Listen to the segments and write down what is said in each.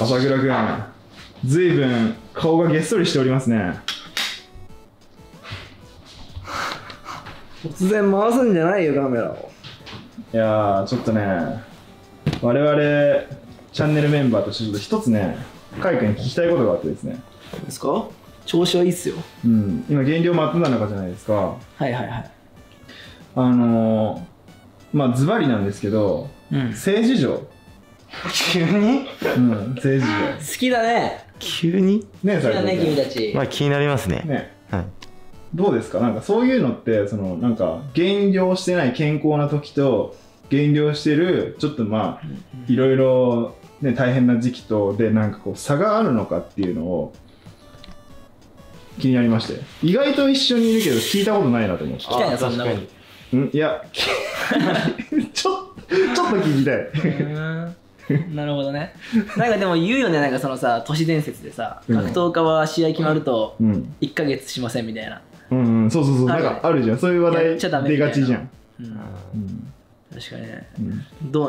朝倉くん、ずいぶん顔がげっそりしておりますね。突然回すんじゃないよカメラを。いやー、ちょっとね、我々チャンネルメンバーとして一つね、カイ君に聞きたいことがあってですね。ですか？調子はいいっすよ。うん、今減量真っ只中じゃないですか。はいはいはい。まあズバリなんですけど、うん、性事情。急に？うん、性事情好きだね。急に？ねえ、好きだね、君たち。まあ気になりますね。ね、はい。どうですか？なんかそういうのって、そのなんか減量してない健康な時と減量してるちょっとまあいろいろね大変な時期とでなんかこう差があるのかっていうのを気になりまして、意外と一緒にいるけど聞いたことないなと思って。聞きたいな、そんなこと。んいやちょっと聞きたい。なるほどね。なんかでも言うよね、なんかそのさ、都市伝説でさ、格闘家は試合決まると1ヶ月しませんみたいな。うん、そうそうそう、なんかあるじゃん、そういう話題出がちじゃん。確かにね。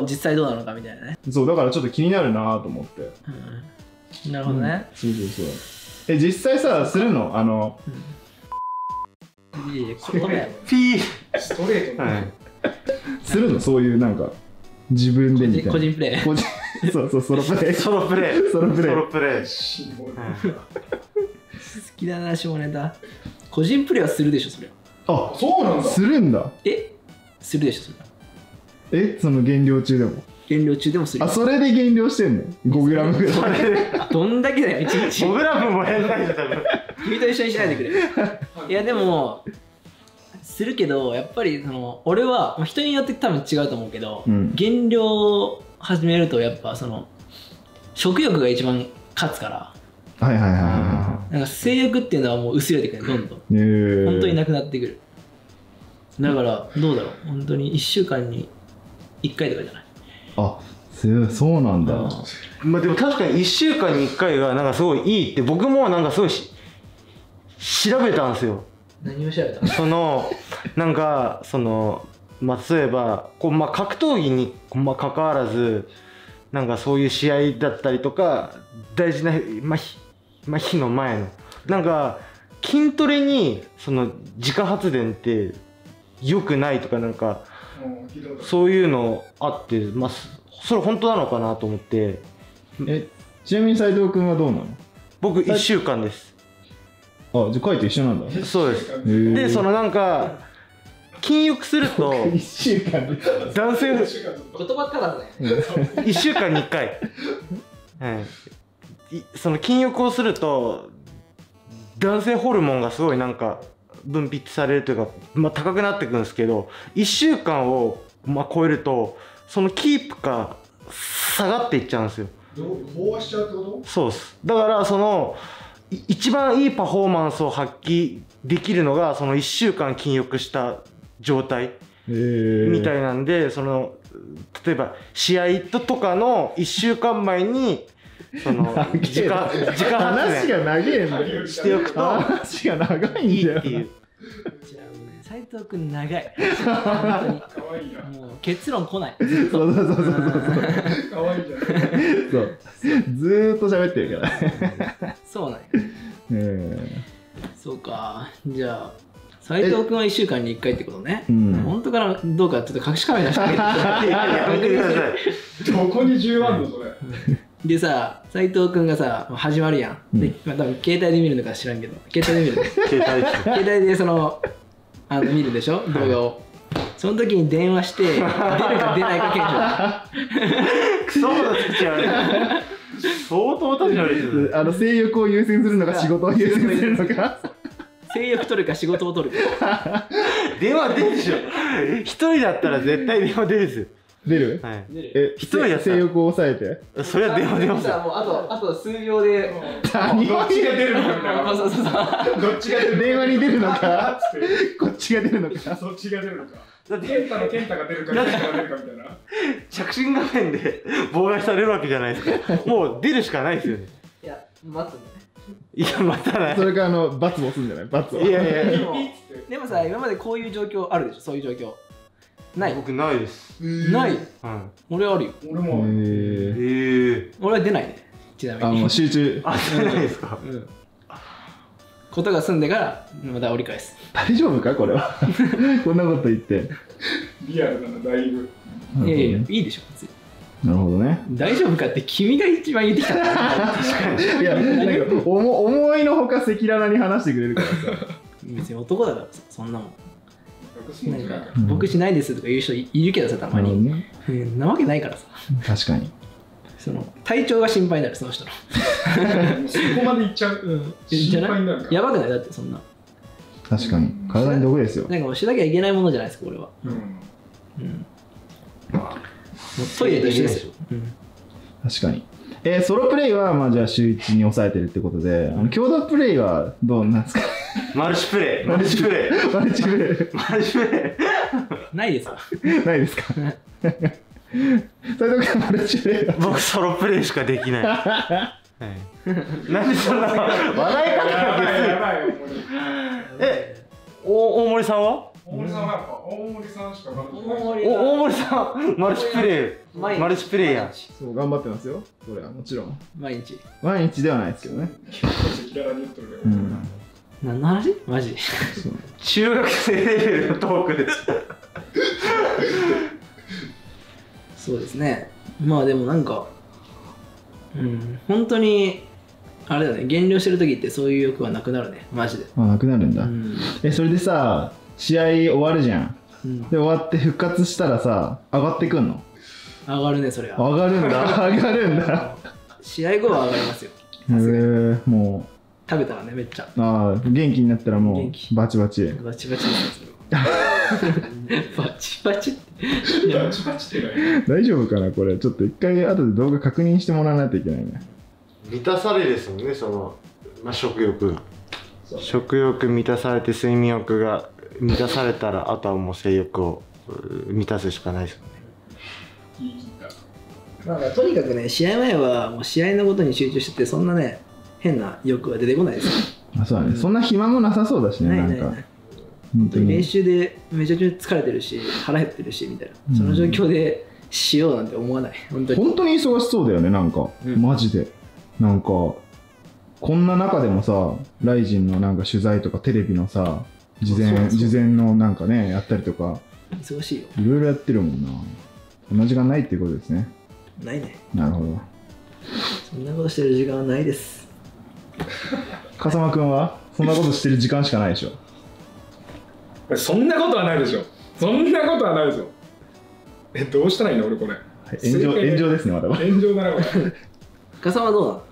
実際どうなのかみたいなね。そうだからちょっと気になるなと思って。なるほどね。そうそうそう。え、実際さ、するの？いや、これピーストレートね。するの？そういうなんか自分でみたいな個人プレイ。そうそう、ソロプレイ。ソロプレイ好きだな、下ネタ。個人プレイはするでしょ、それは。あ、そうなんだ。するんだ。え、するでしょ、それは。え、その減量中でも？減量中でもする。あ、それで減量してんの？ 5g ぐらい。どんだけだよ、1日。5g も減らないで、多分。君と一緒にしないでくれ。いやでもするけど、やっぱりその俺は人によって多分違うと思うけど、減量を始めるとやっぱその食欲が一番勝つから、はいはいはいはい、なんか性欲っていうのはもう薄れてくる、どんどん本当になくなってくる。だからどうだろう、本当に1週間に1回とかじゃない？あ、そうなんだ。まあでも確かに1週間に1回がなんかすごいいいって、僕もなんかすごい調べたんですよ。何を調べたの？そのなんかその、まあ、例えばこう、まあ、格闘技に、まあ、関わらずなんかそういう試合だったりとか大事な、まあ、日の前のなんか筋トレにその自家発電って良くないとかなんかそういうのあって、まあ、それ本当なのかなと思って。え、ちなみに斉藤君はどうなの？僕1週間です。あ、じゃあカイと一緒なんだ。そうです。で、そのなんか禁欲すると1週間に男性の言葉からだね。1週間に1回、その禁欲をすると男性ホルモンがすごいなんか分泌されるというか、まあ、高くなってくるんですけど、1週間をまあ超えるとそのキープが下がっていっちゃうんですよ。飽和しちゃうってこと？そうです。だからその一番いいパフォーマンスを発揮できるのがその1週間禁欲した状態みたいなんで、その例えば試合とかの1週間前にその時間話が長いんだよ。しておくと話が長いんだよ。いいっていう。じゃあもうね、斉藤君長い。本当に。もう結論来ない。そう。可愛いじゃん。そう。ずーっと喋ってるから。そうなんや。そうか。じゃあ斉藤君は1週間に1回ってことね。本当からどうかちょっと隠しカメラして。どこに10万のそれ。でさ、斉藤君がさ、始まるやん。で、まあ多分携帯で見るのか知らんけど、携帯で見る。携帯でその見るでしょ、動画を。その時に電話して出るか出ないか検証。クソほどつきちゃうね。相当立ち悪いです。性欲を優先するのか仕事を優先するのか、性欲取るか仕事を取るか。電話出るでしょ。一人だったら絶対電話出るですよ。出る？え、一人で性欲を抑えて、それは電話出ますよ。あと数秒でどっちが出るのか、どっちが電話に出るのか、こっちが出るのか、そっちが出るのか、健太が出るかみたいな。着信画面で妨害されるわけじゃないですか。もう出るしかないですよね。いや、待つね。いや、待たない。それから罰を押すんじゃない？罰を。いやいや、でもさ、今までこういう状況あるでしょ、そういう状況。ない？僕ないです。ない？俺あるよ。俺も。俺は出ないね。ちなみに。あ、もう集中。あ、じゃないですか。うん。ことが済んでからまた折り返す。大丈夫かこれは。こんなこと言って。リアルなのだいぶ。いやいやいいでしょ別に。なるほどね。大丈夫かって君が一番言ってきた。いやなんか思いのほか赤裸々に話してくれるからさ。別に男だからそんなもん。なんか僕しないですとか言う人いるけどさたまに、ね、なわけないからさ。確かにその体調が心配になるその人のそこまでいっちゃう、うん、心配になるからやばくないだってそんな。確かに体に毒ですよ。なんかもうしなきゃいけないものじゃないですかこれは。うん、うん、トイレと一緒ですよ、うん、確かに。ソロプレイはまあじゃあ週1に抑えてるってことで、共同プレイはどうなんですか？マルチプレイないですか？ないですか？斉藤君マルチプレイは？僕ソロプレイしかできない。何そんな笑い方が別に。大森さんは？大森さんマルチプレイやん。そう頑張ってますよこれは。もちろん毎日ではないですけどね。何の話マジ中学生レベルのトークですそうですね。まあでもなんかうん本当にあれだね、減量してる時ってそういう欲はなくなるねマジで。あ、なくなるんだ、うん、それでさ試合終わるじゃん、うん、で終わって復活したらさ上がってくんの？上がるね。それは上がるんだ試合後は上がりますよ。へえ。もう食べたらねめっちゃあ元気になったらもうバチバチなんですよバチバチって大丈夫かなこれ。ちょっと一回後で動画確認してもらわないといけないね。満たされですもんねその、まあ、食欲満たされて睡眠欲が満たされたらあとはもう性欲を満たすしかないですよね。なんかとにかくね試合前はもう試合のことに集中しててそんなね変な欲は出てこないですよ。あ、そうだね、うん、そんな暇もなさそうだしね。なんか本当に練習でめちゃくちゃ疲れてるし腹減ってるしみたいな、うん、その状況でしようなんて思わない。本当に忙しそうだよねなんか、うん、マジでなんかこんな中でもさライジンのなんか取材とかテレビのさ事前のなんかねやったりとか忙しいよいろいろやってるもんな。こんな時間ないっていうことですね。ないね。なるほどそんなことしてる時間はないです笠間君はそんなことしてる時間しかないでしょそんなことはないでしょどうしたらいいの俺これ、はい、炎上ですねまだ炎上だなこれ笠間はどうなの？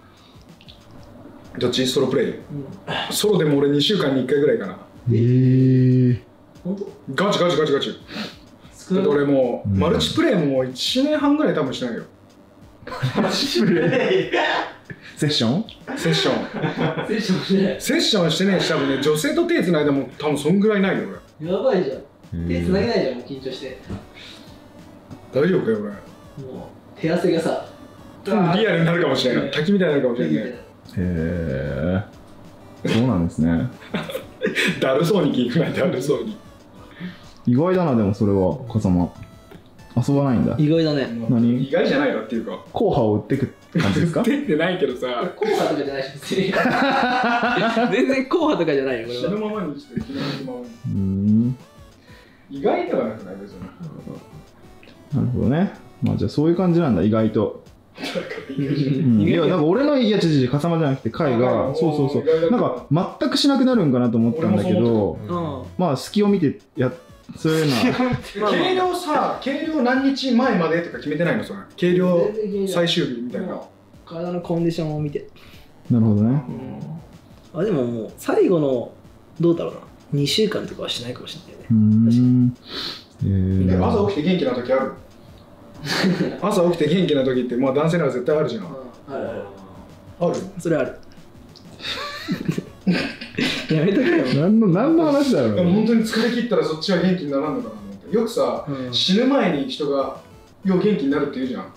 どっち？ソロプレイ、うん、ソロでも俺2週間に1回ぐらいかな。へえー、本当？ガチだって俺もう、うん、マルチプレイも1年半ぐらい多分してないよマルチプレイセッションしてねえし多分ね女性と手つないでも多分そんぐらいないよ俺。やばいじゃん手つなげないじゃんもう緊張して大丈夫かよ俺。もう手汗がさリアルになるかもしれない滝みたいになるかもしれないね。へえそうなんですねだるそうに聞くないだるそうに意外だな。でもそれは笠間遊ばないんだ。意外だね。何？意外じゃないわっていうか硬派を売ってく感じですか？売ってないけどさ硬派とかじゃないし全然硬派とかじゃないよこれは。死ぬままにして死ぬままに意外ではなくないですよね。なるほどね。まあじゃあそういう感じなんだ意外といやなんか俺のいやちかさまじゃなくて海がそうなんか全くしなくなるんかなと思ったんだけどまあ隙を見てやってそういうの計量何日前までとか決めてないのそれ。計量最終日みたいな体のコンディションを見て。なるほどね、うん、あでももう最後のどうだろうな2週間とかはしないかもしれないね。確かに朝起きて元気な時ある朝起きて元気な時ってまあ男性なら絶対あるじゃん。あるそれあるやめとけよ何の話だろう。でも本当に疲れ切ったらそっちは元気にならんのかなと思ってよくさ、うん、死ぬ前に人がよう元気になるって言うじゃん。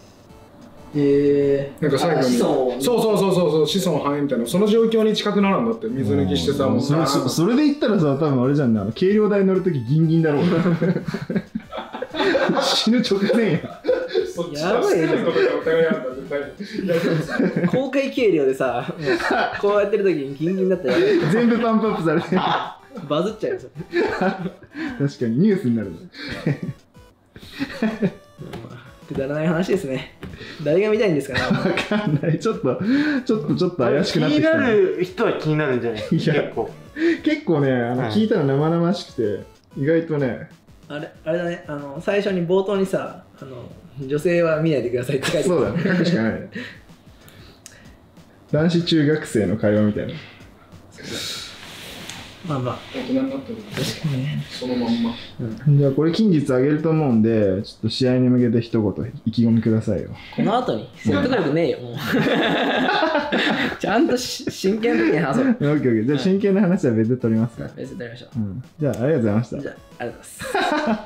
なんか最後にそう子孫繁栄みたいなその状況に近くならんだって水抜きしてさもうそれで言ったらさ多分あれじゃんね軽量台乗るときギンギンだろう死ぬ直前やそっちのステルのことがお互いあったら絶対公開給料でさ、こうやってる時にギンギンだったら全部パンプアップされてバズっちゃうよそれ。確かにニュースになるくだらない話ですね。誰が見たいんですかね。わかんない。ちょっと怪しくなってきた。気になる人は気になるんじゃない。結構ね、聞いたら生々しくて、意外とね。あれだね。最初に冒頭にさ、女性は見ないでくださいって書いてある。そうだね。書くしかないね。男子中学生の会話みたいな。まあまあ大人になってるそのまんま、うん、じゃあこれ近日あげると思うんで、ちょっと試合に向けて一言意気込みくださいよ。この後に説得力ねえよもうちゃんと真剣な時に話そう。 OK じゃあ真剣な話は別で取りますから、別で取りましょう、うん、じゃあありがとうございました。じゃあありがとうございます